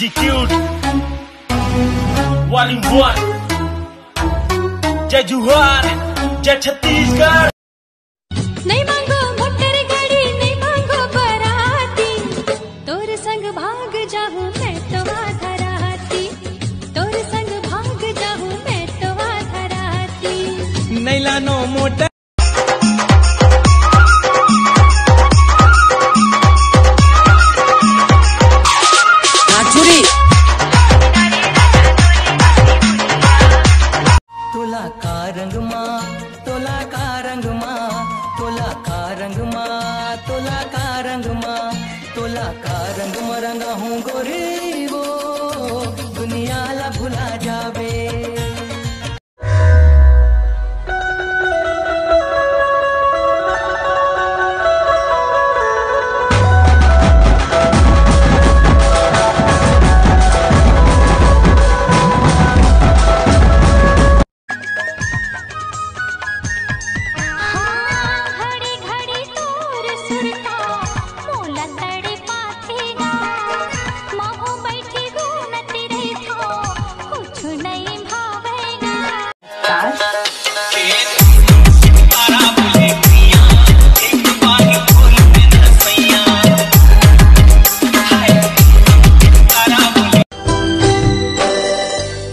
execute. One in one. Jai Johar, Jai Chhattisgarh. नहीं मांगो motor घड़ी, नहीं मांगो बराती, तोर संग भाग जाऊं मैं तो आधा राती, तोर संग भाग जाऊं मैं तो आधा राती, नहीं लानो मोटर। तोला का रंग मरंगा हूँ गोरी वो दुनिया ला भुला जावे।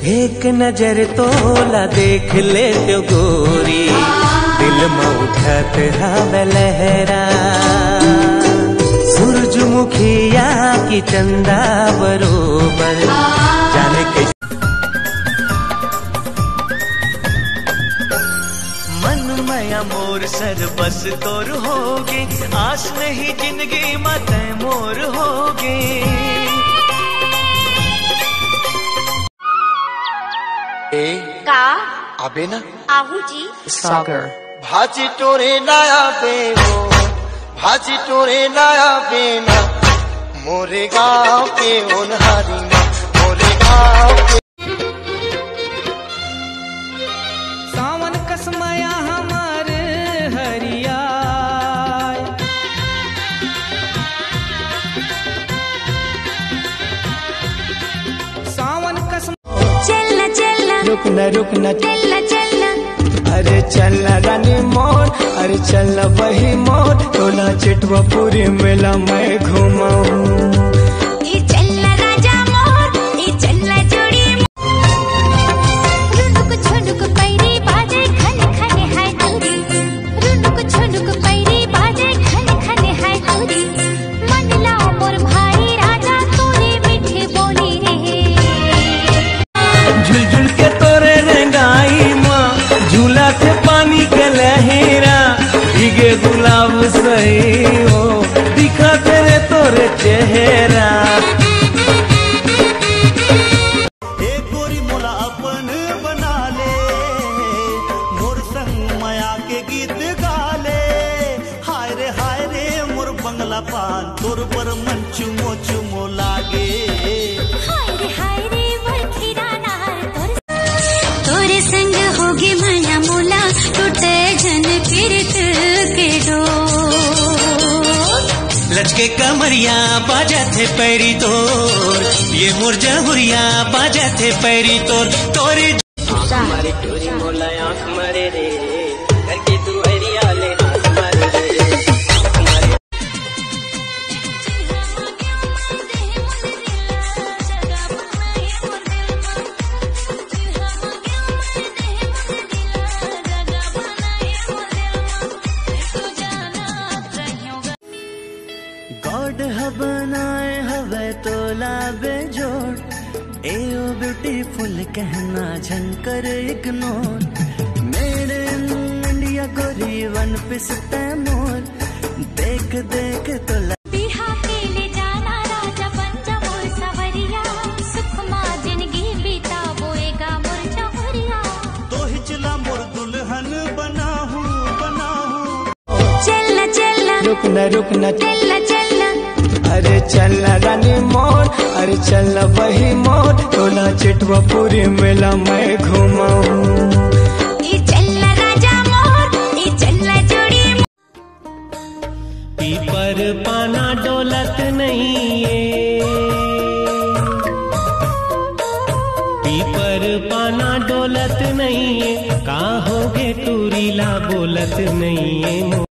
एक नजर तोला देख ले तो गोरी दिल में उठत हवे लहरा, सूरजमुखिया की चंदा बरोबर जाने कैसे मन मया मोर सर बस तोर होगे, आस नहीं जिंदगी मत मोर होगे। का अबे ना आहू जी सागर भाजी तोरे नया पे हो, भाजी तोरे नया पे ना मोरे गाँव पे ओनहारी ना मोरे गाँव पे। सावन कसमया हमार हरिया सावन कसम चलना चल रुकना रुकना चलना चलना, अरे चलना रानी मोर, अरे चलना वही मोर, तोला चितवा पूरी मेला मैं घुमाऊं। ये चलना राजा मोर, ये चलना जोड़ी रुनुक छुनुक पैरी बाजे खन खन हाय तोरी, रुनुक छुनुक पैरी बाजे खन खन हाय तोरी, मन लाओ मोर भाई राजा तोरे मीठे बोली रे। झुलझुल के पानी के लहरा भीगे गुलाब सही हो दिखा तेरे तोरे चेहरा। एक गोरी मोला अपन बना ले, मोर संग माया के गीत गा ले, हाय रे मोर बंगला पान तोर पर मन चुमो चुमो लागे, हाय रे मोर खिराना तोरे संग होगी माया मोला टूटे जन पीरत के डो। लचके कमरिया बाजाते पैरी तोर, ये मोर जहुरिया बाजाते पैरी तोर, तोरे मारे टोरी मोला आँख मारे रे करके तू हरिया ले आँख मारे रे। बनाए हवे तोला बेजोड़ ए ओ ब्यूटीफुल कहना झंकर इग्नोर, मेरे इंडिया को रीवन पिसते मोर, देख देख तोला बिहार के ले जाना राजा बन जा मोर सवरिया, सुखमा जिंदगी बीता बोएगा मोर जवरिया, तो ही चला मोर दुल्हन बनाहू बनाहू। चलना चलना रुकना रुकना चलना चलना, अरे चलना रानी मोर, अरे चलना वही मोर, तोला चितवा पूरी मेला मैं घुमाऊं। ये चलना राजा मोर, ये चलना जोड़ी पीपर पाना डोलत नहीं है। टोपी पर पाना डोलत नहीं है, काहोगे तू रीला बोलत नहीं है।